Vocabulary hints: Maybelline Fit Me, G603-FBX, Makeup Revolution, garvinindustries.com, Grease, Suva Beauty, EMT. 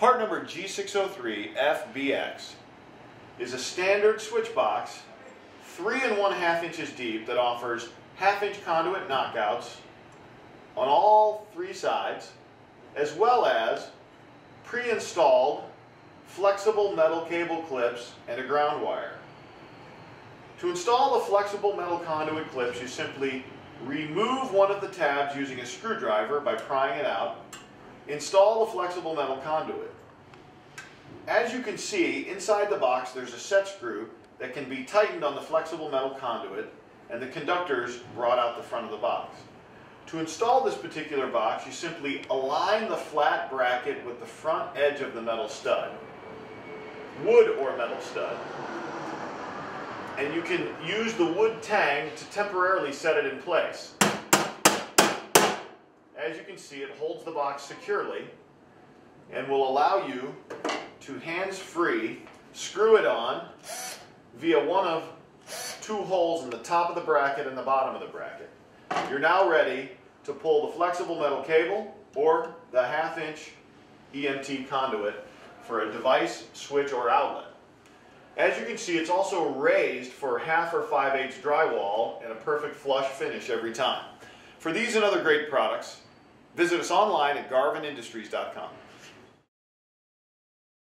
Part number G603-FBX is a standard switch box 3 1/2 inches deep that offers 1/2-inch conduit knockouts on all 3 sides, as well as pre-installed flexible metal cable clips and a ground wire. To install the flexible metal conduit clips, you simply remove one of the tabs using a screwdriver by prying it out. Install the flexible metal conduit. As you can see, inside the box there's a set screw that can be tightened on the flexible metal conduit, and the conductors brought out the front of the box. To install this particular box, you simply align the flat bracket with the front edge of the metal stud, wood or metal stud, and you can use the wood tang to temporarily set it in place. As you can see, it holds the box securely and will allow you to hands-free screw it on via one of 2 holes in the top of the bracket and the bottom of the bracket. You're now ready to pull the flexible metal cable or the 1/2-inch EMT conduit for a device, switch, or outlet. As you can see, it's also raised for 1/2 or 5/8 drywall and a perfect flush finish every time. For these and other great products, visit us online at garvinindustries.com.